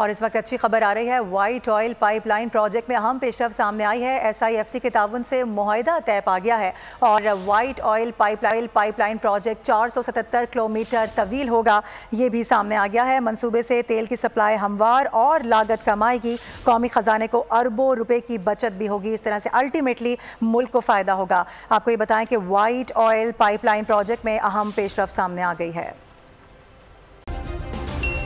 और इस वक्त अच्छी खबर आ रही है। वाइट ऑयल पाइपलाइन प्रोजेक्ट में अहम पेशरफ सामने आई है। SIFC के ताउन से मुआहदा तय पा गया है और white oil pipeline project 477 kilometre तवील होगा, ये भी सामने आ गया है। मंसूबे से तेल की सप्लाई हमवार और लागत कम आएगी, कौमी ख़जाने को अरबों रुपए की बचत भी होगी। इस तरह से अल्टीमेटली मुल्क को फ़ायदा होगा। आपको ये बताएं कि वाइट ऑयल पाइपलाइन प्रोजेक्ट में अहम पेशरफ सामने आ गई है।